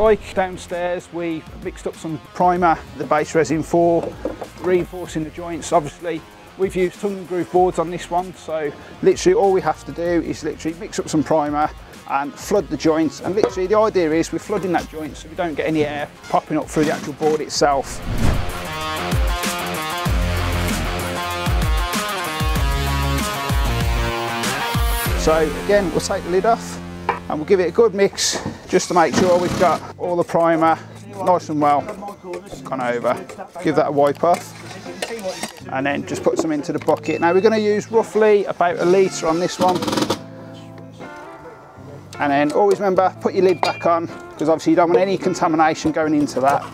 like. Downstairs we've mixed up some primer, the base resin for reinforcing the joints. Obviously we've used tongue and groove boards on this one, so literally all we have to do is literally mix up some primer and flood the joints, and literally the idea is we're flooding that joint so we don't get any air popping up through the actual board itself. So again, we'll take the lid off and we'll give it a good mix just to make sure we've got all the primer nice and well gone over. Give that a wipe off and then just put some into the bucket. Now we're going to use roughly about a litre on this one. And then always remember, put your lid back on, because obviously you don't want any contamination going into that.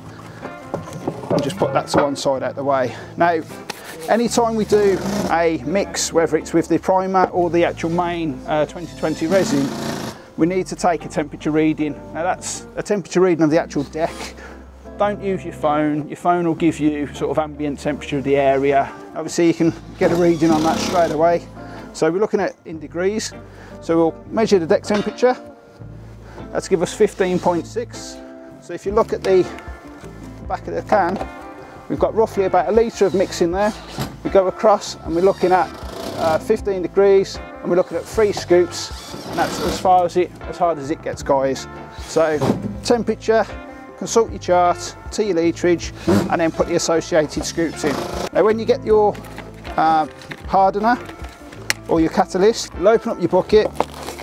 And just put that to one side out the way. Now, anytime we do a mix, whether it's with the primer or the actual main 2020 resin, we need to take a temperature reading. Now that's a temperature reading of the actual deck. Don't use your phone. Your phone will give you sort of ambient temperature of the area. Obviously you can get a reading on that straight away. So we're looking at in degrees. So we'll measure the deck temperature. That's give us 15.6. So if you look at the back of the can, we've got roughly about a litre of mix in there. We go across and we're looking at 15 degrees and we're looking at 3 scoops, and that's as far as hard as it gets, guys. So temperature, consult your chart, to your literage, and then put the associated scoops in. Now when you get your hardener or your catalyst, you'll open up your bucket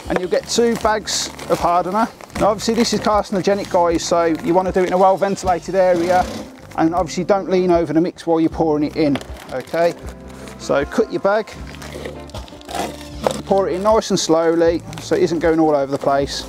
and you'll get 2 bags of hardener. Now obviously this is carcinogenic, guys, so you want to do it in a well ventilated area. And obviously don't lean over the mix while you're pouring it in, okay? So cut your bag, pour it in nice and slowly so it isn't going all over the place,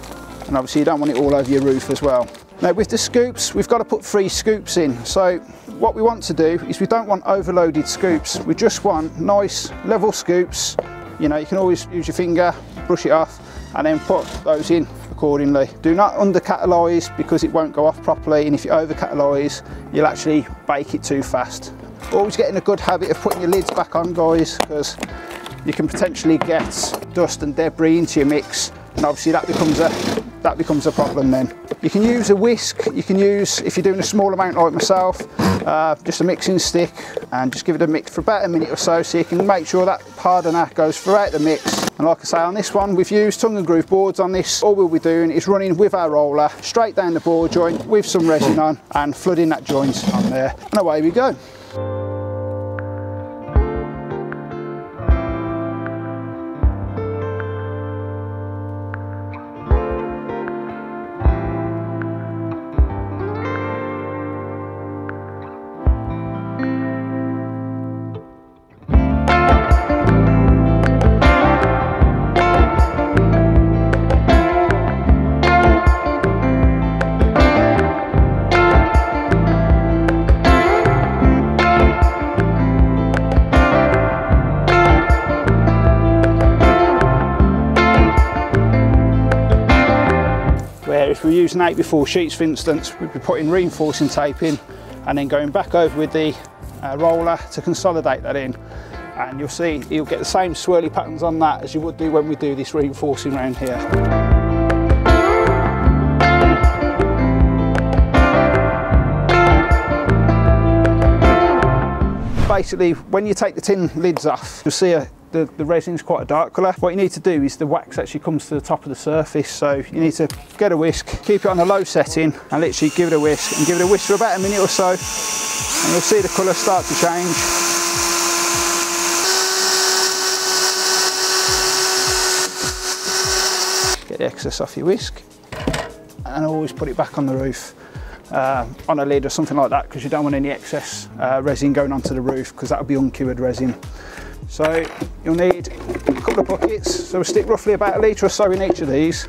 and obviously you don't want it all over your roof as well. Now with the scoops, we've got to put 3 scoops in. So what we want to do is we don't want overloaded scoops, we just want nice level scoops. You know, you can always use your finger, brush it off, and then put those in accordingly. Do not under catalyse, because it won't go off properly, and if you over catalyse you'll actually bake it too fast. Always get in a good habit of putting your lids back on, guys, because you can potentially get dust and debris into your mix, and obviously that becomes a problem then. You can use a whisk, you can use, if you're doing a small amount like myself, just a mixing stick, and just give it a mix for about a minute or so you can make sure that hardener goes throughout the mix. And like I say, on this one, we've used tongue and groove boards on this. All we'll be doing is running with our roller straight down the ball joint with some resin on and flooding that joint on there. And away we go. If we use an 8x4 sheets, for instance, we'd be putting reinforcing tape in and then going back over with the roller to consolidate that in, and you'll see you'll get the same swirly patterns on that as you would do when we do this reinforcing round here. Basically, when you take the tin lids off, you'll see the resin's quite a dark colour. What you need to do is the wax actually comes to the top of the surface, so you need to get a whisk, keep it on a low setting, and literally give it a whisk, and give it a whisk for about a minute or so, and you'll see the colour start to change. Get the excess off your whisk, and always put it back on the roof. On a lid or something like that, because you don't want any excess resin going onto the roof, because that would be uncured resin. So you'll need a couple of buckets, so we'll stick roughly about a litre or so in each of these.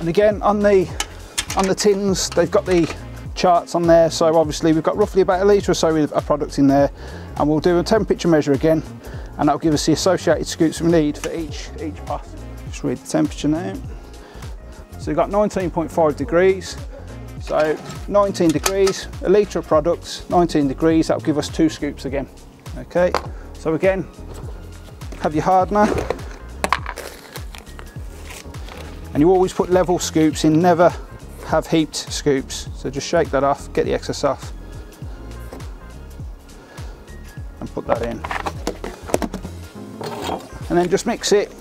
And again, on the tins, they've got the charts on there, so obviously we've got roughly about a litre or so of our product in there, and we'll do a temperature measure again, and that'll give us the associated scoops we need for each pot. Just read the temperature now. So we've got 19.5 degrees, so 19 degrees, a litre of products, 19 degrees, that'll give us 2 scoops again. Okay, so again, have your hardener. And you always put level scoops in, never have heaped scoops. So just shake that off, get the excess off, and put that in. And then just mix it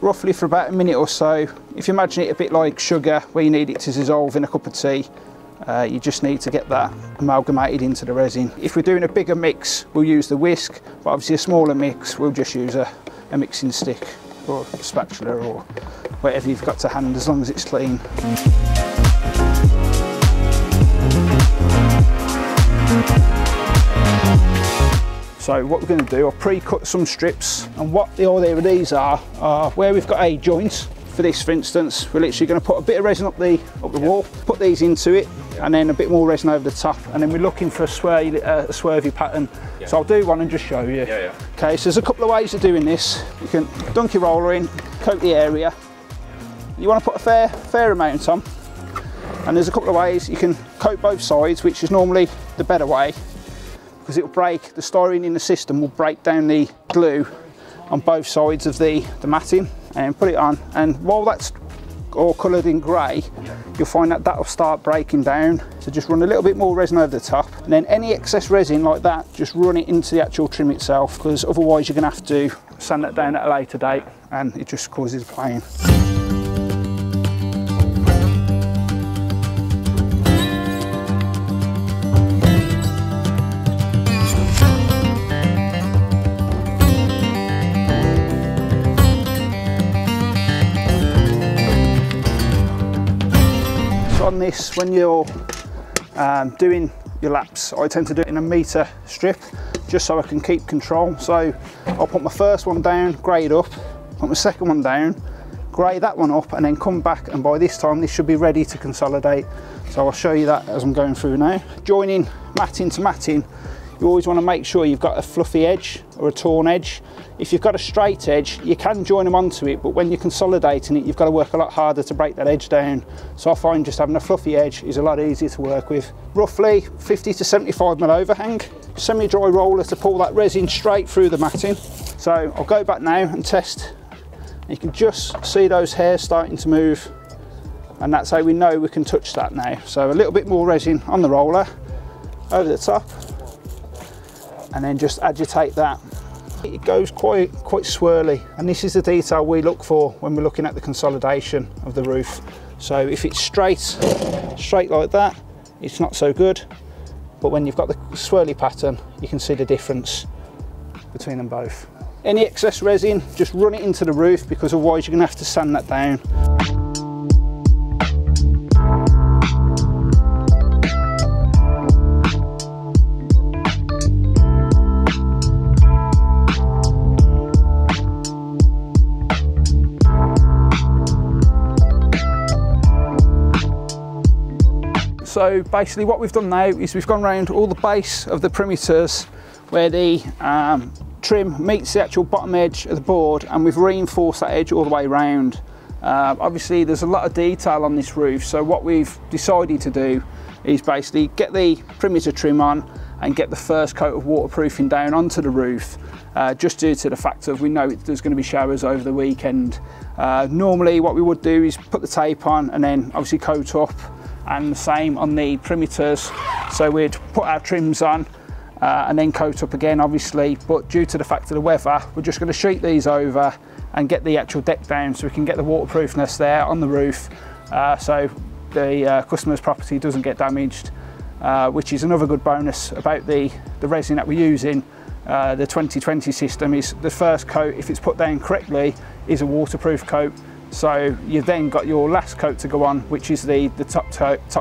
roughly for about a minute or so. If you imagine it a bit like sugar, where you need it to dissolve in a cup of tea, you just need to get that amalgamated into the resin. If we're doing a bigger mix, we'll use the whisk, but obviously a smaller mix, we'll just use a mixing stick or a spatula or whatever you've got to hand, as long as it's clean. So what we're going to do, I'll pre-cut some strips, and what the idea of these are where we've got A joints. For this, for instance, we're literally going to put a bit of resin up the wall, put these into it, and then a bit more resin over the top, and then we're looking for a swervy pattern. Yeah. So I'll do one and just show you. Yeah, yeah. Okay, so there's a couple of ways of doing this. You can dunk your roller in, coat the area. You want to put a fair amount on, and there's a couple of ways. You can coat both sides, which is normally the better way, because it will break, the styrene in the system will break down the glue on both sides of the matting, and put it on, and while that's all coloured in grey, you'll find that that'll start breaking down. So just run a little bit more resin over the top, and then any excess resin like that, just run it into the actual trim itself, because otherwise you're going to have to sand that down at a later date, and it just causes playing. On this, when you're doing your laps, I tend to do it in a metre strip, just so I can keep control. So I'll put my first one down, grade up, put my second one down, grade that one up, and then come back, and by this time this should be ready to consolidate. So I'll show you that as I'm going through now. Joining matting to matting, you always want to make sure you've got a fluffy edge or a torn edge. If you've got a straight edge, you can join them onto it, but when you're consolidating it, you've got to work a lot harder to break that edge down. So I find just having a fluffy edge is a lot easier to work with. Roughly 50 to 75 mil overhang, semi-dry roller to pull that resin straight through the matting. So I'll go back now and test. You can just see those hairs starting to move, and that's how we know we can touch that now. So a little bit more resin on the roller, over the top, and then just agitate that. It goes quite swirly, and this is the detail we look for when we're looking at the consolidation of the roof. So if it's straight like that, it's not so good, but when you've got the swirly pattern, you can see the difference between them both. Any excess resin, just run it into the roof, because otherwise you're going to have to sand that down. So basically what we've done now is we've gone around all the base of the perimeters where the trim meets the actual bottom edge of the board, and we've reinforced that edge all the way around. Obviously there's a lot of detail on this roof, so what we've decided to do is basically get the perimeter trim on and get the first coat of waterproofing down onto the roof, just due to the fact of we know there's going to be showers over the weekend. Normally what we would do is put the tape on and then obviously coat up, and the same on the perimeters. So we'd put our trims on and then coat up again, obviously, but due to the fact of the weather, we're just going to sheet these over and get the actual deck down, so we can get the waterproofness there on the roof, so the customer's property doesn't get damaged, which is another good bonus about the resin that we're using. The 2020 system is the first coat, if it's put down correctly, is a waterproof coat. So you've then got your last coat to go on, which is the top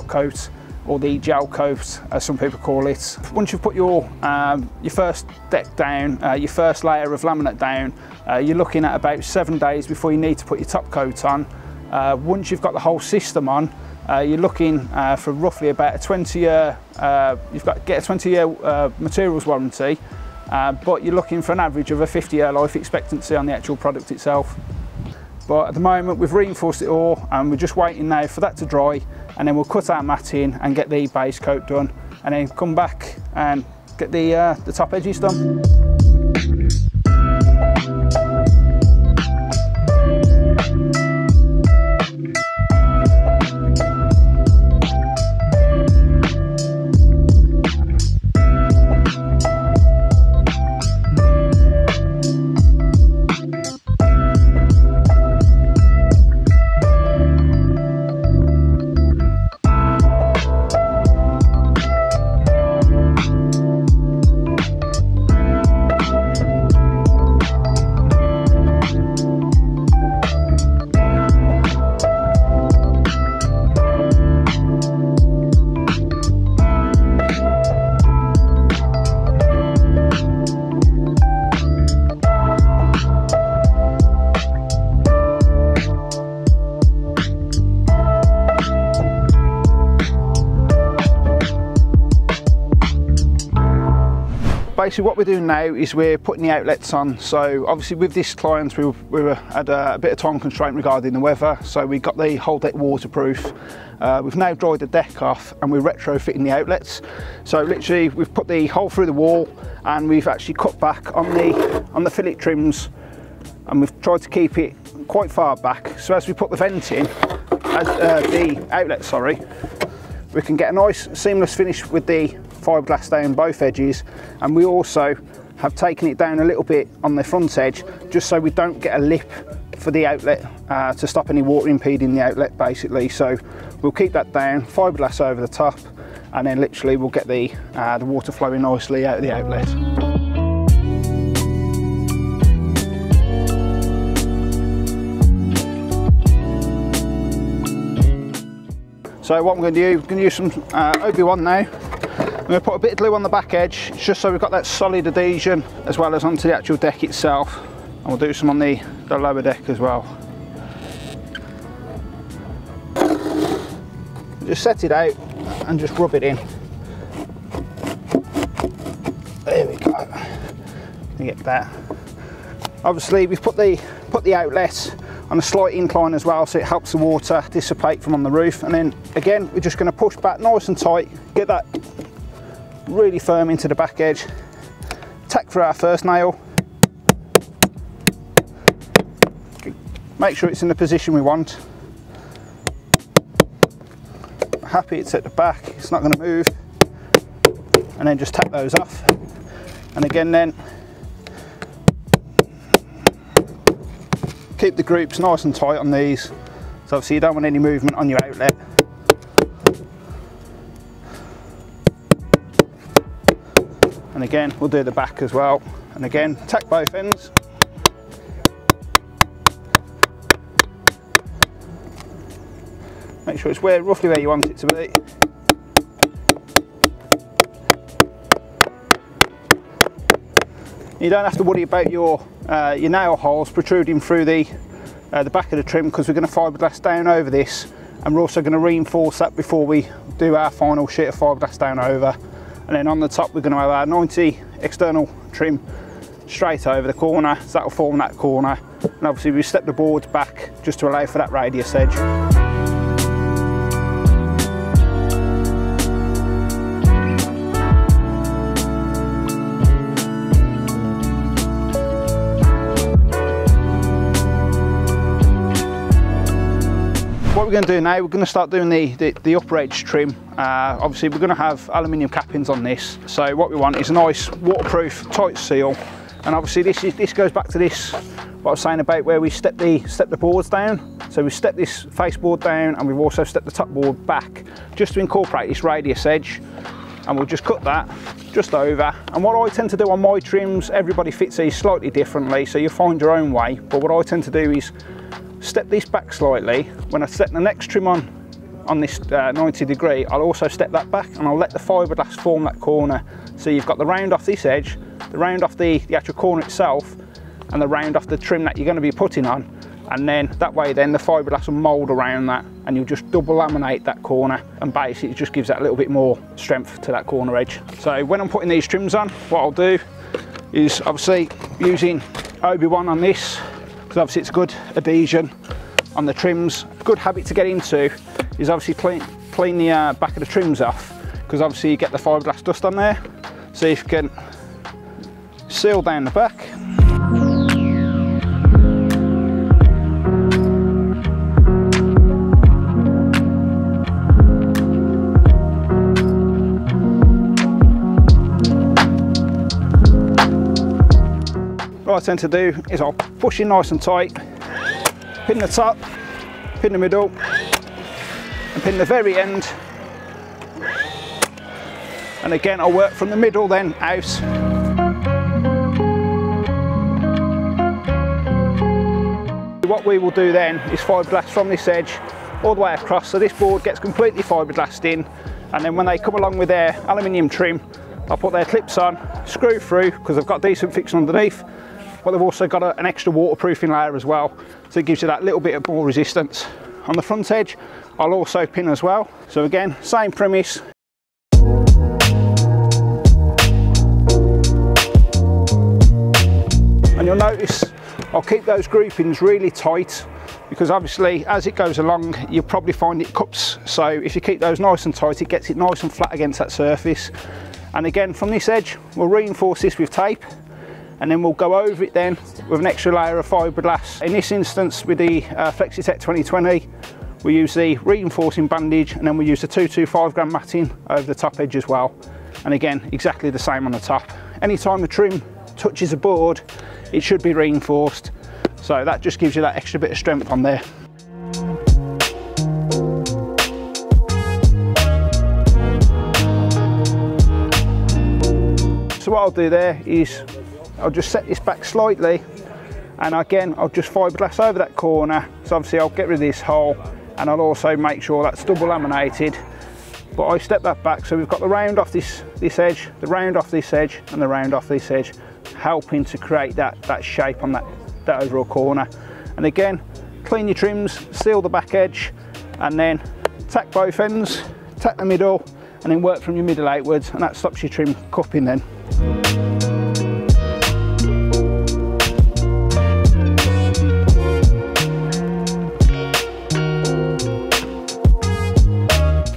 coat, or the gel coat, as some people call it. Once you've put your first deck down, your first layer of laminate down, you're looking at about 7 days before you need to put your top coat on. Once you've got the whole system on, you're looking for roughly about a 20-year, you've got to get a 20-year materials warranty, but you're looking for an average of a 50-year life expectancy on the actual product itself. But at the moment we've reinforced it all, and we're just waiting now for that to dry, and then we'll cut our matting and get the base coat done, and then come back and get the top edges done. basically what we're doing now is we're putting the outlets on. So obviously with this client we had a bit of time constraint regarding the weather, so we got the whole deck waterproof. We've now dried the deck off and we're retrofitting the outlets. So literally we've put the hole through the wall and we've actually cut back on the fillet trims, and we've tried to keep it quite far back. So as we put the vent in, the outlet, we can get a nice seamless finish with the fiberglass down both edges, and we also have taken it down a little bit on the front edge just so we don't get a lip for the outlet to stop any water impeding the outlet basically. So we'll keep that down, fiberglass over the top, and then literally we'll get the water flowing nicely out of the outlet. So what I'm going to do, I'm going to use some OB1 now. I'm going to put a bit of glue on the back edge, just so we've got that solid adhesion, as well as onto the actual deck itself. And we'll do some on the lower deck as well. Just set it out and just rub it in. There we go. You get that. Obviously, we've put the outlet on a slight incline as well, so it helps the water dissipate from on the roof. And then again, we're just going to push back nice and tight, get that really firm into the back edge, tack through our first nail, make sure it's in the position we want. Happy it's at the back, it's not going to move, and then just tack those off. And again then keep the groups nice and tight on these, so obviously you don't want any movement on your outlet. And again, we'll do the back as well, and again tack both ends. Make sure it's roughly where you want it to be. You don't have to worry about your nail holes protruding through the back of the trim, because we're going to fiberglass down over this, and we're also going to reinforce that before we do our final sheet of fiberglass down over. And then on the top we're going to have our 90 external trim straight over the corner, so that will form that corner. And obviously we step the boards back just to allow for that radius edge. What we're going to do now, we're going to start doing the upper edge trim. Obviously we're going to have aluminium cappings on this, so what we want is a nice waterproof tight seal. And obviously this goes back to what I was saying about where we step the boards down. So we step this face board down, and we've also stepped the top board back just to incorporate this radius edge, and we'll just cut that just over. And what I tend to do on my trims, everybody fits these slightly differently, so you'll find your own way, but what I tend to do is step this back slightly. When I set the next trim on this 90 degree, I'll also step that back, and I'll let the fiberglass form that corner. So you've got the round off this edge, the round off the actual corner itself, and the round off the trim that you're going to be putting on, and then that way then the fiberglass will mould around that, and you'll just double laminate that corner, and basically it just gives that a little bit more strength to that corner edge. So when I'm putting these trims on, what I'll do is obviously using OB1 on this. Obviously it's good adhesion on the trims. Good habit to get into is obviously clean the back of the trims off, because obviously you get the fiberglass dust on there. So if you can seal down the back. What I tend to do is I'll push in nice and tight, pin the top, pin the middle, and pin the very end. And again, I'll work from the middle then out. What we will do then is fiberglass from this edge all the way across, so this board gets completely fiberglassed in, and then when they come along with their aluminium trim, I'll put their clips on, screw through, because they've got decent fixing underneath. But they've also got an extra waterproofing layer as well, so it gives you that little bit more resistance. On the front edge, I'll also pin as well. So again, same premise. this, I'll keep those groupings really tight, because obviously as it goes along you'll probably find it cups, so if you keep those nice and tight it gets it nice and flat against that surface. And again, from this edge we'll reinforce this with tape, and then we'll go over it then with an extra layer of fiberglass. In this instance with the Flexitec 2020 we use the reinforcing bandage, and then we use the 225 gram matting over the top edge as well, and again exactly the same on the top. Anytime the trim touches a board it should be reinforced, so that just gives you that extra bit of strength on there. So what I'll do there is I'll just set this back slightly, and again I'll just fiberglass over that corner, so obviously I'll get rid of this hole, and I'll also make sure that's double laminated. But I step that back, so we've got the round off this edge, the round off this edge, and the round off this edge, helping to create that shape on that overall corner. And again, clean your trims, seal the back edge, and then tack both ends, tack the middle, and then work from your middle outwards, and that stops your trim cupping then.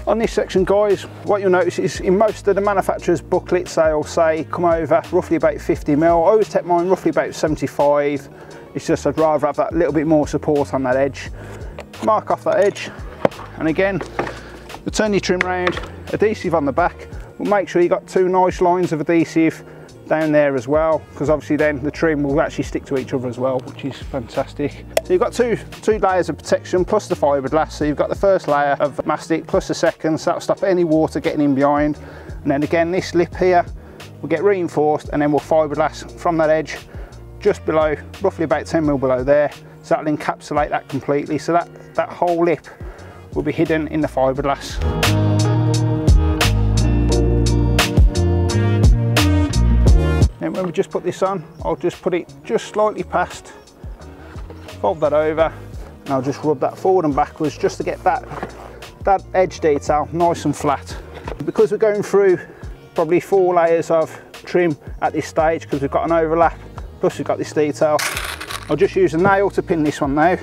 On this section guys, what you'll notice is in most of the manufacturer's booklets they'll say come over roughly about 50 mil. I always take mine roughly about 75, it's just I'd rather have that little bit more support on that edge. Mark off that edge, and again we'll turn your trim round, adhesive on the back. We'll make sure you've got two nice lines of adhesive down there as well, because obviously then the trim will actually stick to each other as well, which is fantastic. So you've got two layers of protection plus the fiberglass, so you've got the first layer of mastic plus the second, so that'll stop any water getting in behind. And then again this lip here will get reinforced, and then we'll fiberglass from that edge just below, roughly about 10 mil below there, so that'll encapsulate that completely, so that whole lip will be hidden in the fiberglass. Then when we just put this on, I'll just put it just slightly past, fold that over, and I'll just rub that forward and backwards just to get that edge detail nice and flat. Because we're going through probably 4 layers of trim at this stage, because we've got an overlap, plus we've got this detail, I'll just use a nail to pin this one now.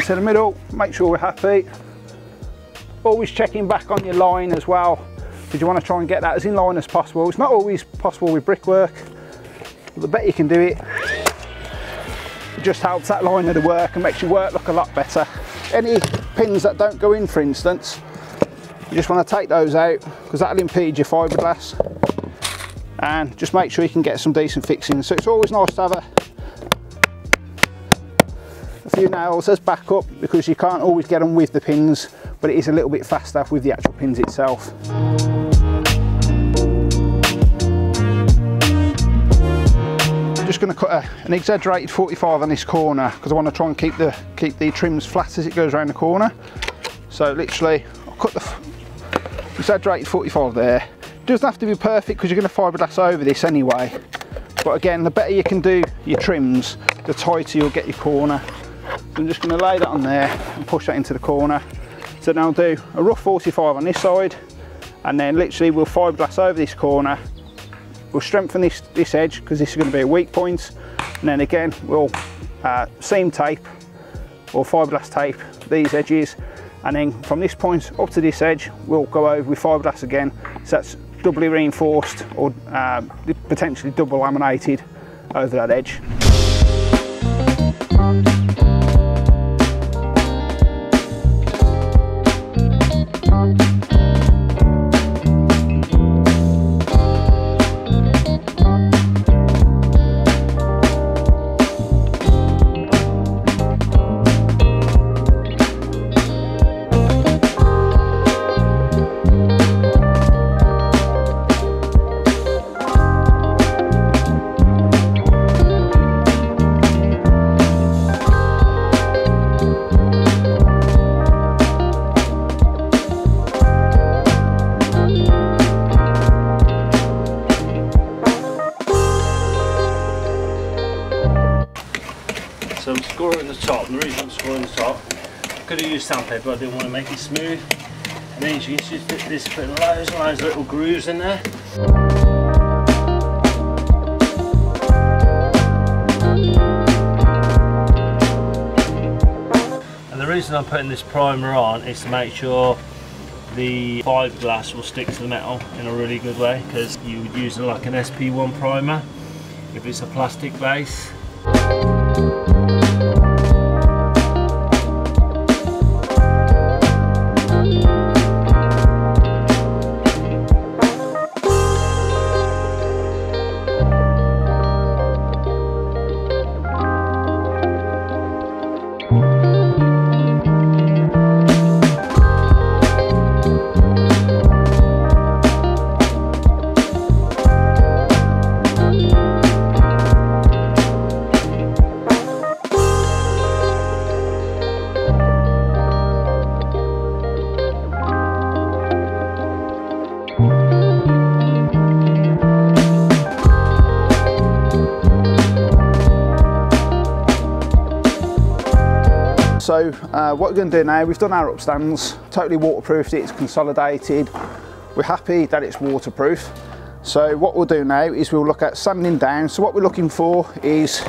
To the middle, make sure we're happy. Always checking back on your line as well, because you want to try and get that as in line as possible. It's not always possible with brickwork, but the better you can do it, it just helps that line of the work and makes your work look a lot better. Any pins that don't go in, for instance, you just want to take those out, because that'll impede your fiberglass, and just make sure you can get some decent fixing. So it's always nice to have a few nails as backup, because you can't always get them with the pins, but it is a little bit faster with the actual pins itself. I'm just going to cut an exaggerated 45 on this corner, because I want to try and keep the trims flat as it goes around the corner. So literally I'll cut the exaggerated 45 there. It doesn't have to be perfect, because you're going to fiberglass over this anyway, but again the better you can do your trims, the tighter you'll get your corner. So I'm just going to lay that on there and push that into the corner. So now I'll do a rough 45 on this side, and then literally we'll fiberglass over this corner. We'll strengthen this edge, because this is going to be a weak point, and then again we'll seam tape or fiberglass tape these edges, and then from this point up to this edge we'll go over with fiberglass again, so that's doubly reinforced or potentially double laminated over that edge. Scoring the top, the reason I'm scoring the top, could have used sandpaper, I didn't want to make it smooth, It means you can just put loads and loads of little grooves in there. And the reason I'm putting this primer on is to make sure the fiberglass will stick to the metal in a really good way, because you would use like an SP1 primer if it's a plastic base. So what we're going to do now, we've done our upstands, totally waterproofed it, it's consolidated, we're happy that it's waterproof. So what we'll do now is we'll look at sanding down. So what we're looking for is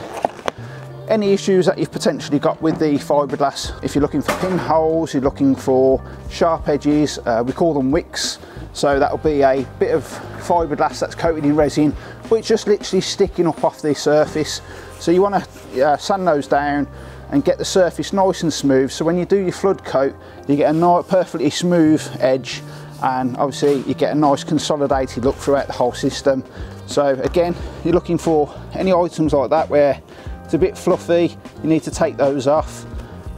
any issues that you've potentially got with the fiberglass. If you're looking for pinholes, you're looking for sharp edges, we call them wicks. So that'll be a bit of fiberglass that's coated in resin, but it's just literally sticking up off the surface. So you want to sand those down and get the surface nice and smooth, so when you do your flood coat you get a nice perfectly smooth edge, and obviously you get a nice consolidated look throughout the whole system. So again, you're looking for any items like that where it's a bit fluffy, you need to take those off.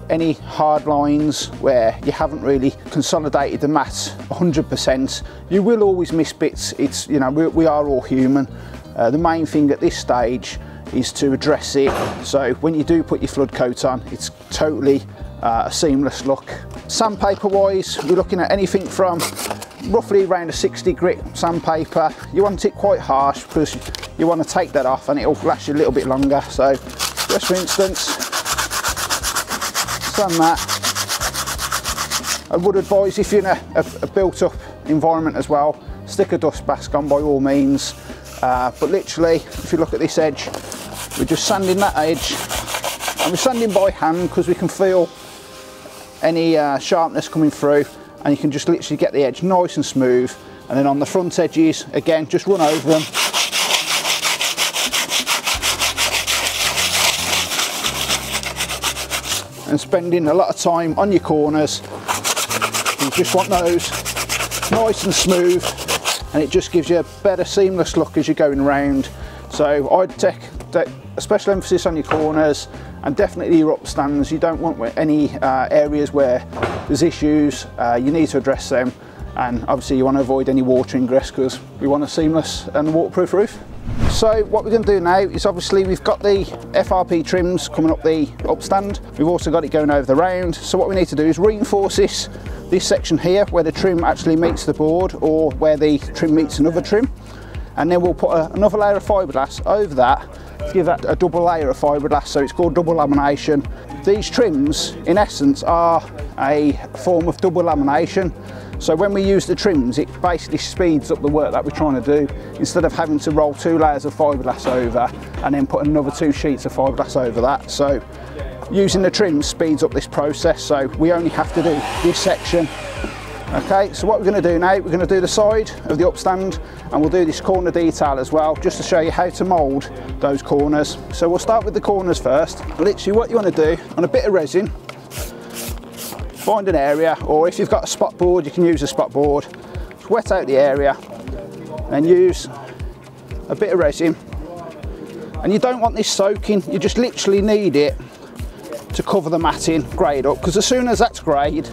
Any hard lines where you haven't really consolidated the mats 100%, you will always miss bits. It's, you know, we are all human. The main thing at this stage is to address it, so when you do put your flood coat on, it's totally a seamless look. Sandpaper wise, we're looking at anything from roughly around a 60 grit sandpaper. You want it quite harsh because you want to take that off and it'll last you a little bit longer. So just for instance, sand that. I would advise if you're in a built up environment as well, stick a dust mask on by all means, but literally if you look at this edge, we're just sanding that edge, and we're sanding by hand because we can feel any sharpness coming through, and you can just literally get the edge nice and smooth. And then on the front edges, again, just run over them. And spending a lot of time on your corners, you just want those nice and smooth, and it just gives you a better seamless look as you're going round. So I'd take a special emphasis on your corners and definitely your upstands. You don't want any areas where there's issues. You need to address them, and obviously you want to avoid any water ingress because we want a seamless and waterproof roof. So what we're going to do now is, obviously we've got the FRP trims coming up the upstand, we've also got it going over the round. So what we need to do is reinforce this section here where the trim actually meets the board, or where the trim meets another trim, and then we'll put another layer of fiberglass over that to give that a double layer of fiberglass, so it's called double lamination. These trims in essence are a form of double lamination, so when we use the trims it basically speeds up the work that we're trying to do, instead of having to roll two layers of fiberglass over and then put another two sheets of fiberglass over that. So using the trims speeds up this process, so we only have to do this section. Okay, so what we're going to do now, we're going to do the side of the upstand, and we'll do this corner detail as well, just to show you how to mould those corners. So we'll start with the corners first. Literally what you want to do, on a bit of resin, find an area, or if you've got a spot board you can use a spot board, just wet out the area and use a bit of resin. And you don't want this soaking, you just literally need it to cover the matting, grade up, because as soon as that's grade,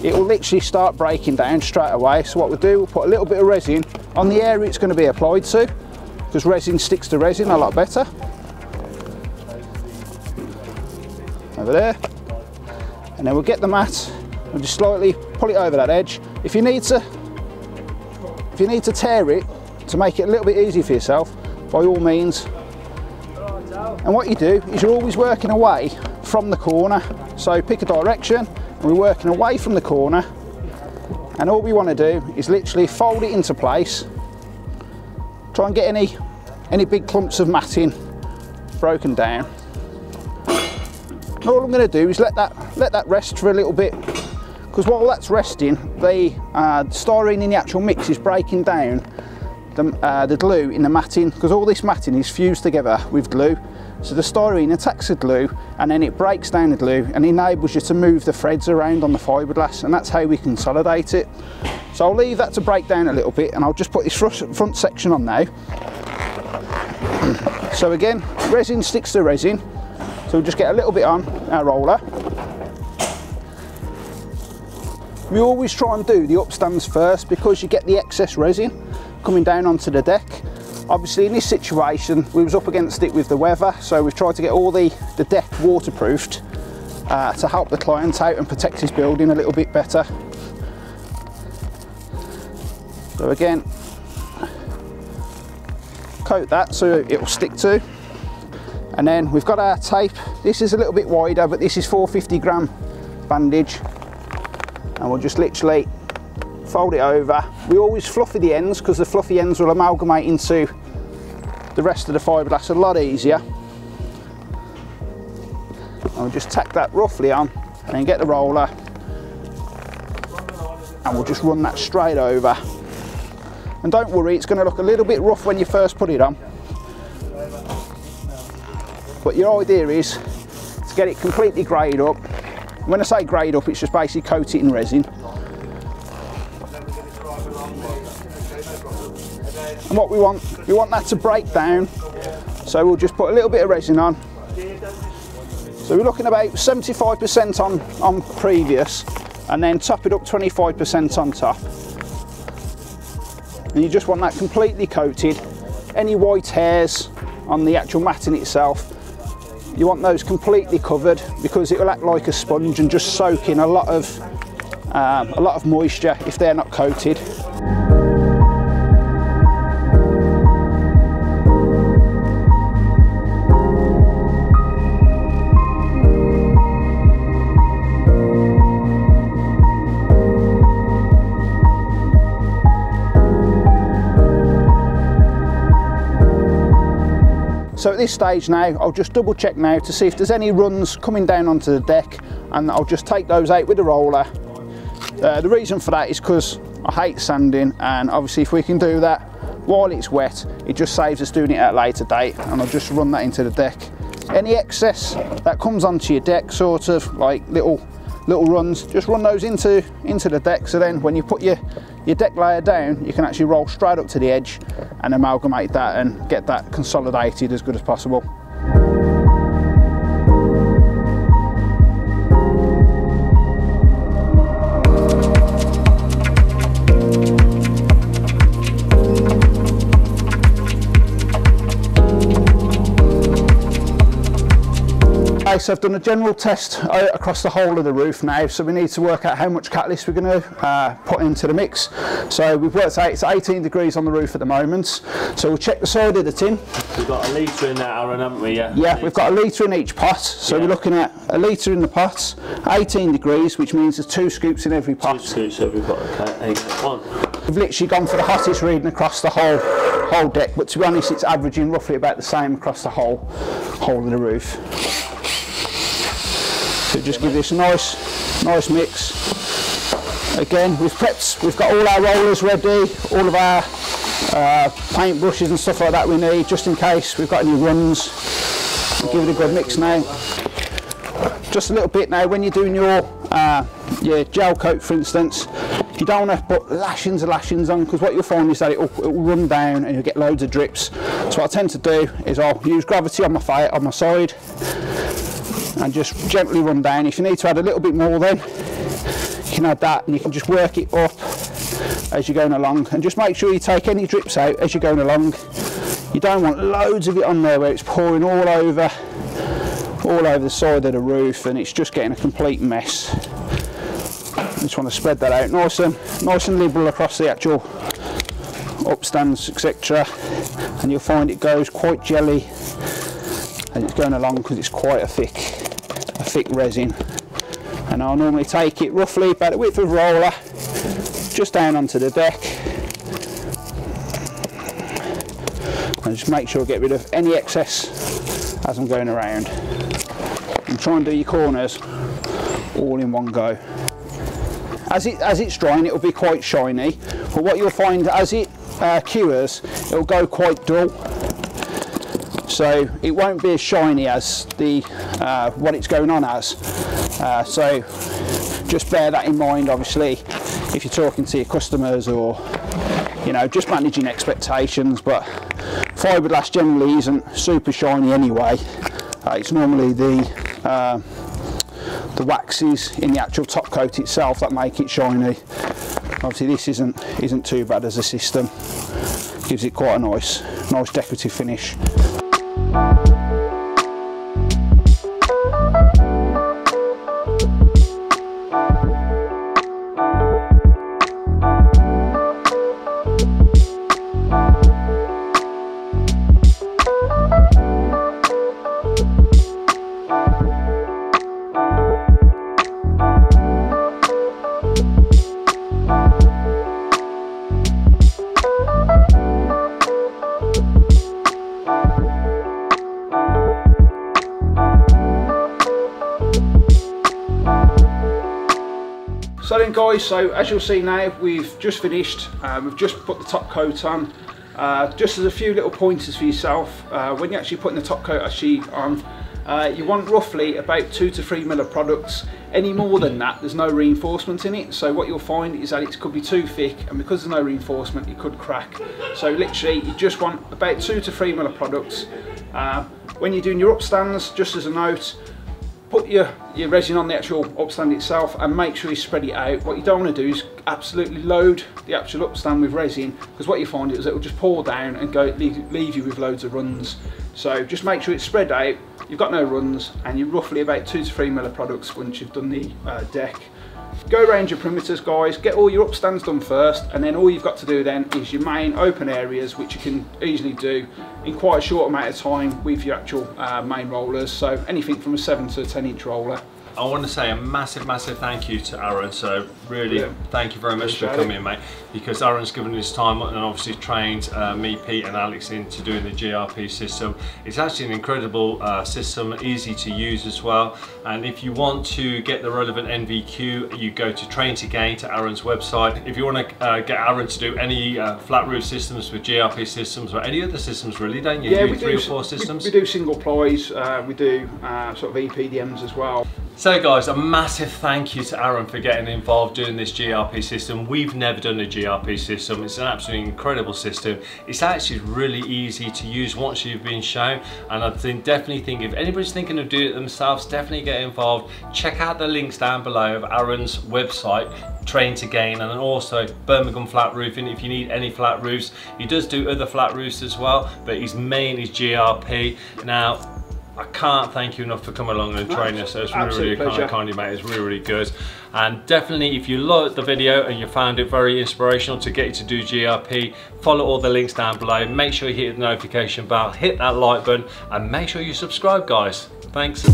it will literally start breaking down straight away. So what we'll do, we'll put a little bit of resin on the area it's going to be applied to, because resin sticks to resin a lot better. Over there. And then we'll get the mat and just slightly pull it over that edge. If you need to tear it to make it a little bit easier for yourself, by all means. And what you do is you're always working away from the corner. So pick a direction. We're working away from the corner, and all we want to do is literally fold it into place, try and get any big clumps of matting broken down. And all I'm going to do is let that rest for a little bit, because while that's resting, the styrene in the actual mix is breaking down the glue in the matting, because all this matting is fused together with glue. So the styrene attacks the glue and then it breaks down the glue and enables you to move the threads around on the fiberglass, and that's how we consolidate it. So I'll leave that to break down a little bit and I'll just put this front section on now. So again, resin sticks to resin, so we'll just get a little bit on our roller. We always try and do the upstands first because you get the excess resin coming down onto the deck. Obviously in this situation we was up against it with the weather, so we've tried to get all the deck waterproofed to help the client out and protect his building a little bit better. So again, coat that so it will stick to, and then we've got our tape. This is a little bit wider, but this is 450g bandage, and we'll just literally fold it over. We always fluffy the ends because the fluffy ends will amalgamate into the rest of the fiberglass a lot easier. And we'll just tack that roughly on and then get the roller and we'll just run that straight over. And don't worry, it's going to look a little bit rough when you first put it on, but your idea is to get it completely greyed up. When I say greyed up, it's just basically coat it in resin. And what we want that to break down, so we'll just put a little bit of resin on. So we're looking about 75% on previous, and then top it up 25% on top. And you just want that completely coated. Any white hairs on the actual matting itself, you want those completely covered, because it will act like a sponge and just soak in a lot of moisture if they're not coated. So at this stage now, I'll just double check now to see if there's any runs coming down onto the deck, and I'll just take those out with the roller. The reason for that is because I hate sanding, and obviously if we can do that while it's wet, it just saves us doing it at a later date, and I'll just run that into the deck. Any excess that comes onto your deck, sort of like little runs, just run those into the deck, so then when you put your deck layer down, you can actually roll straight up to the edge and amalgamate that and get that consolidated as good as possible. Okay, so I've done a general test across the whole of the roof now, so we need to work out how much catalyst we're going to put into the mix. So we've worked out it's 18 degrees on the roof at the moment, so we'll check the side of the tin. We've got a litre in that, Aaron, haven't we? Yeah, we've got a litre in each pot, so yeah. We're looking at a litre in the pot, 18 degrees, which means there's 2 scoops in every pot. 2 scoops every pot, okay, one. We've literally gone for the hottest reading across the whole deck, but to be honest it's averaging roughly about the same across the whole of the roof. So just give this a nice mix. Again, we've prepped, we've got all our rollers ready, all of our paint brushes and stuff like that we need, just in case we've got any runs. We'll give it a good mix now. Just a little bit now, when you're doing your gel coat for instance, you don't want to put lashings and lashings on, because what you'll find is that it will run down and you'll get loads of drips. So what I tend to do is I'll use gravity on my side, and just gently run down. If you need to add a little bit more, then you can add that, and you can just work it up as you're going along, and just make sure you take any drips out as you're going along. You don't want loads of it on there where it's pouring all over the side of the roof and it's just getting a complete mess. You just want to spread that out nice and liberal across the actual upstands, etc., and you'll find it goes quite jelly as it's going along, because it's quite a thick resin. And I'll normally take it roughly about the width of a roller, just down onto the deck. And just make sure I get rid of any excess as I'm going around. And try and do your corners all in one go. As it's drying, it'll be quite shiny, but what you'll find as it cures, it'll go quite dull. So it won't be as shiny as the what it's going on as. So just bear that in mind, obviously, if you're talking to your customers or, you know, just managing expectations. But fiberglass generally isn't super shiny anyway. It's normally the waxes in the actual top coat itself that make it shiny. Obviously, this isn't too bad as a system. Gives it quite a nice decorative finish. So then guys, so as you'll see now, we've just finished, we've just put the top coat on. Just as a few little pointers for yourself, when you're actually putting the top coat on, you want roughly about 2 to 3 mil of products. Any more than that, there's no reinforcement in it, so what you'll find is that it could be too thick, and because there's no reinforcement, it could crack. So literally, you just want about 2 to 3 mil of products. When you're doing your upstands, just as a note, put your resin on the actual upstand itself and make sure you spread it out. What you don't want to do is absolutely load the actual upstand with resin, because what you find is it will just pour down and go leave you with loads of runs. So just make sure it's spread out, you've got no runs, and you're roughly about 2 to 3 mil of products once you've done the deck. Go around your perimeters, guys, get all your upstands done first, and then all you've got to do then is your main open areas, which you can easily do in quite a short amount of time with your actual main rollers. So anything from a 7 to 10 inch roller. I want to say a massive thank you to Aaron. So really, yeah, thank you very much for coming, mate, because Aaron's given his time and obviously trained me, Pete and Alex into doing the GRP system. It's actually an incredible system, easy to use as well. And if you want to get the relevant NVQ, you go to Train2Gain, to Aaron's website. If you want to get Aaron to do any flat roof systems with GRP systems or any other systems really, don't you? Yeah, you do three or four systems. We do single ploys, we do sort of EPDMs as well. So guys, a massive thank you to Aaron for getting involved doing this GRP system. We've never done a GRP system. It's an absolutely incredible system. It's actually really easy to use once you've been shown. And I definitely think if anybody's thinking of doing it themselves, definitely get involved. Check out the links down below of Aaron's website, Train2Gain, and also Birmingham Flat Roofing if you need any flat roofs. He does do other flat roofs as well, but his main is GRP. Now, I can't thank you enough for coming along and training us. It's really, really kind of you, mate. It's really, really good. And definitely, if you loved the video and you found it very inspirational to get you to do GRP, follow all the links down below. Make sure you hit the notification bell, hit that like button, and make sure you subscribe, guys. Thanks.